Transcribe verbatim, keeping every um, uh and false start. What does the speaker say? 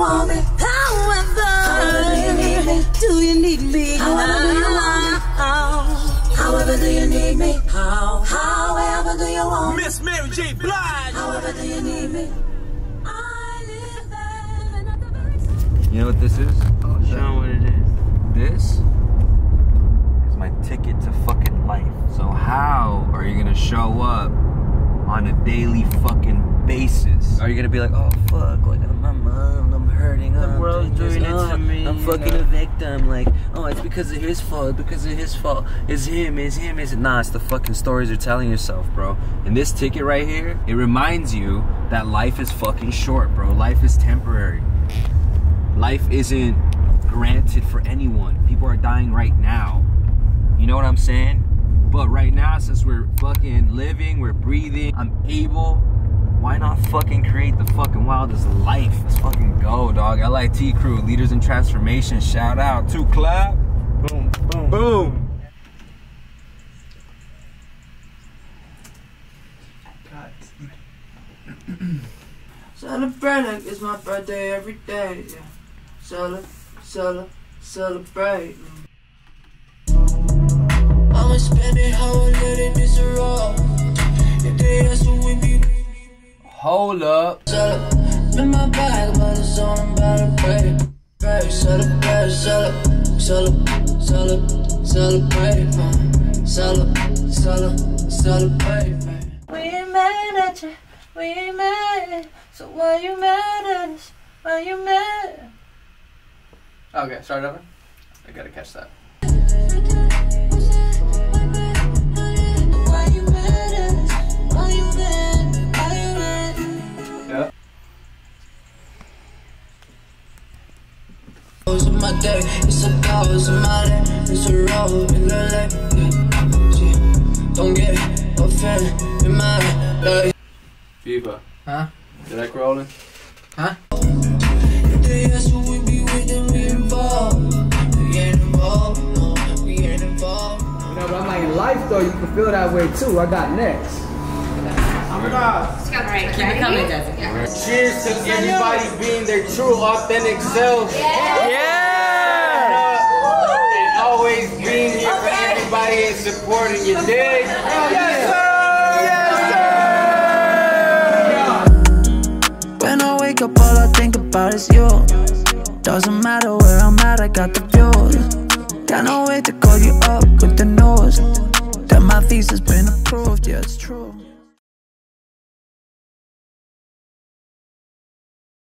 want me? However, however do you need me? Do you need me? However do you want me? How? However do you need me? How? However do you want me? Miss Mary J. Blige. However do you need me? I live there, not the very. You know what this is? Oh, show them what it is. This is my ticket to fucking life. So how are you gonna show up on a daily fucking basis? Are you gonna be like, oh fuck, like I'm my mom, I'm hurting, the I'm world's doing this, it oh, to me, I'm fucking you know? a victim, like, oh, it's because of his fault, because of his fault, it's him, it's him, it's nah, it's the fucking stories you're telling yourself, bro. And this ticket right here, it reminds you that life is fucking short, bro. Life is temporary. Life isn't granted for anyone. People are dying right now. You know what I'm saying? But right now, since we're fucking living, we're breathing, I'm able, why not fucking create the fucking wildest life? Let's fucking go, dog. L I T crew, leaders in transformation, shout out to clap. Boom, boom, boom. Celebrating is my birthday every day, yeah. Celebrate, celebrate, celebrate. I'ma spend it how I let it disrupt. If they ask me with me. Hold up. In my bag, but it's on about a break. Break, celebrate, celebrate, celebrate, celebrate, celebrate, celebrate, celebrate. We mad at you, we mad. So why you mad at us? Why you mad? Okay, start over. I gotta catch that. My day, it's a power, it's a matter, it's a road in the lake. Don't get offended in my life. Viva. Huh? Did I crawl in? Huh? If they ask what we be with them, we involved. We ain't involved, no, we ain't involved. You know, but I'm like, in life though, you can feel that way too. I got next. I'm not. Alright, keep it coming, Desi. Yeah. Cheers to everybody being their true, authentic selves. Yeah! yeah. Always being here for everybody and supporting your day. Yes, sir! Yes, sir! When I wake up, all I think about is you. Doesn't matter where I'm at, I got the views. Got no way to call you up with the news. That my thesis been approved, yeah, it's true.